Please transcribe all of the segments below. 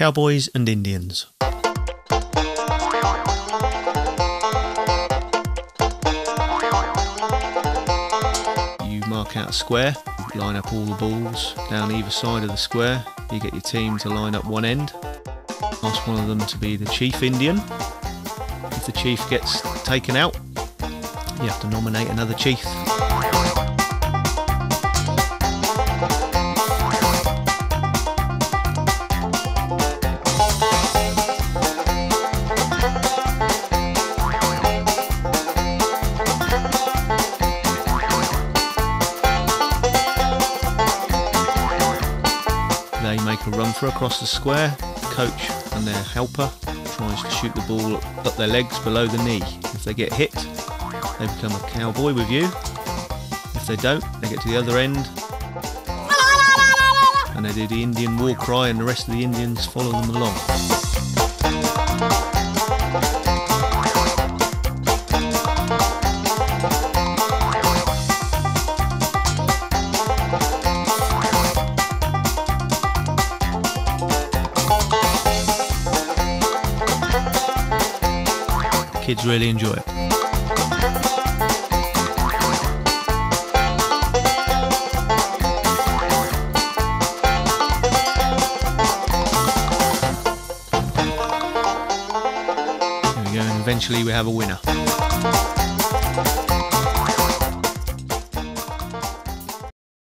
cowboys and Indians. You mark out a square, line up all the balls down either side of the square, you get your team to line up one end, ask one of them to be the chief Indian. If the chief gets taken out, you have to nominate another chief. They make a run through across the square. The coach and their helper tries to shoot the ball up their legs below the knee. If they get hit, they become a cowboy with you. If they don't, they get to the other end and they do the Indian war cry, and the rest of the Indians follow them along. Kids really enjoy it. There we go, and eventually we have a winner.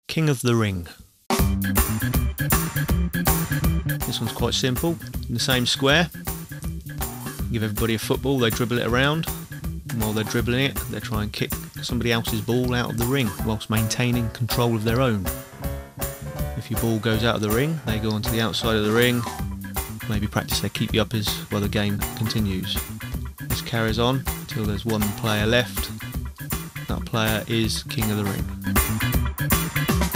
King of the Ring. This one's quite simple. In the same square, give everybody a football, they dribble it around, and while they're dribbling it, they try and kick somebody else's ball out of the ring whilst maintaining control of their own. If your ball goes out of the ring, they go onto the outside of the ring, maybe practice their keep you uppers while the game continues. This carries on until there's one player left. That player is King of the Ring.